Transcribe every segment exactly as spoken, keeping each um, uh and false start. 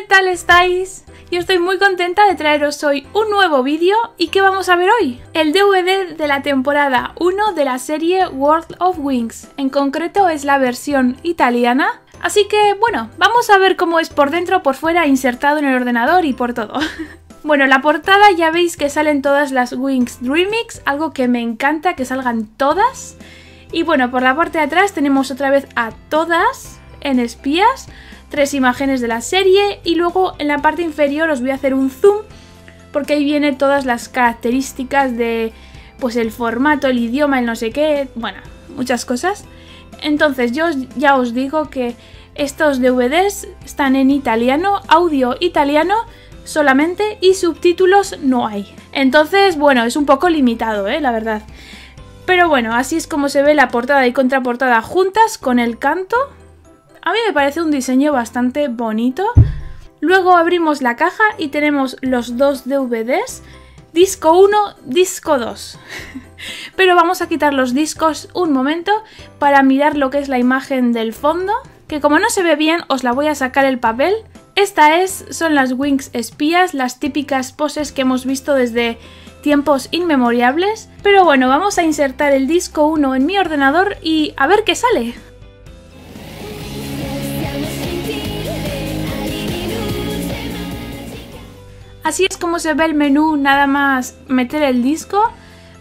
¿Qué tal estáis? Yo estoy muy contenta de traeros hoy un nuevo vídeo. ¿Y qué vamos a ver hoy? El D V D de la temporada uno de la serie World of Winx. En concreto es la versión italiana. Así que, bueno, vamos a ver cómo es por dentro, por fuera, insertado en el ordenador y por todo. Bueno, la portada ya veis que salen todas las Winx Dreamix, algo que me encanta que salgan todas. Y bueno, por la parte de atrás tenemos otra vez a todas en espías, tres imágenes de la serie y luego en la parte inferior os voy a hacer un zoom porque ahí viene todas las características de pues el formato, el idioma, el no sé qué, bueno, muchas cosas. Entonces yo ya os digo que estos D V Ds están en italiano, audio italiano solamente y subtítulos no hay. Entonces, bueno, es un poco limitado, ¿eh? La verdad. Pero bueno, así es como se ve la portada y contraportada juntas con el canto. A mí me parece un diseño bastante bonito. Luego abrimos la caja y tenemos los dos D V Ds, disco uno, disco dos. Pero vamos a quitar los discos un momento para mirar lo que es la imagen del fondo, que como no se ve bien os la voy a sacar el papel. Esta es, son las Winx espías, las típicas poses que hemos visto desde tiempos inmemorables. Pero bueno, vamos a insertar el disco uno en mi ordenador y a ver qué sale. Así es como se ve el menú, nada más meter el disco.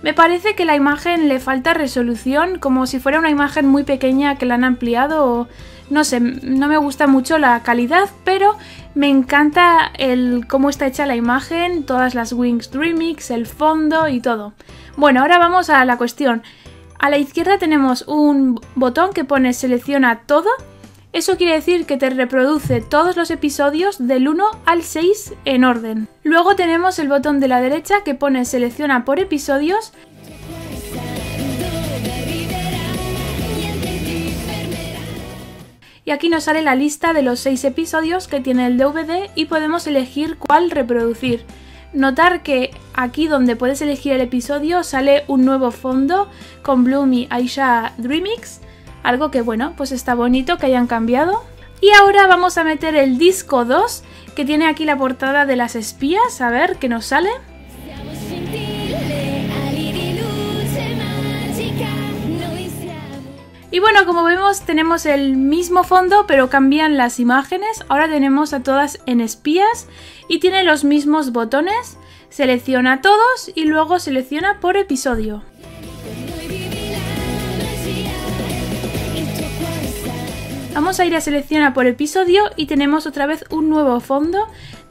Me parece que la imagen le falta resolución, como si fuera una imagen muy pequeña que la han ampliado o no sé, no me gusta mucho la calidad, pero me encanta el cómo está hecha la imagen, todas las Winx Remix, el fondo y todo. Bueno, ahora vamos a la cuestión. A la izquierda tenemos un botón que pone selecciona todo. Eso quiere decir que te reproduce todos los episodios del uno al seis en orden. Luego tenemos el botón de la derecha que pone selecciona por episodios. Y aquí nos sale la lista de los seis episodios que tiene el D V D y podemos elegir cuál reproducir. Notar que aquí donde puedes elegir el episodio sale un nuevo fondo con Bloom y Aisha Dreamix. Algo que, bueno, pues está bonito que hayan cambiado. Y ahora vamos a meter el disco dos, que tiene aquí la portada de las espías. A ver qué nos sale. Y bueno, como vemos, tenemos el mismo fondo, pero cambian las imágenes. Ahora tenemos a todas en espías y tiene los mismos botones. Selecciona a todos y luego selecciona por episodio. Vamos a ir a seleccionar por episodio y tenemos otra vez un nuevo fondo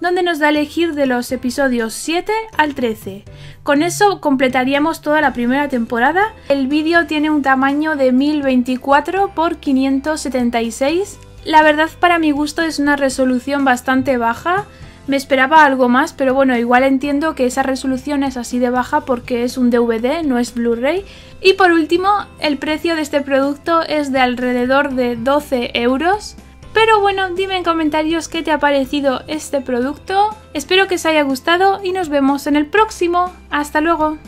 donde nos da a elegir de los episodios siete al trece. Con eso completaríamos toda la primera temporada. El vídeo tiene un tamaño de mil veinticuatro por quinientos setenta y seis. La verdad, para mi gusto es una resolución bastante baja. Me esperaba algo más, pero bueno, igual entiendo que esa resolución es así de baja porque es un D V D, no es Blu-ray. Y por último, el precio de este producto es de alrededor de doce euros. Pero bueno, dime en comentarios qué te ha parecido este producto. Espero que os haya gustado y nos vemos en el próximo. ¡Hasta luego!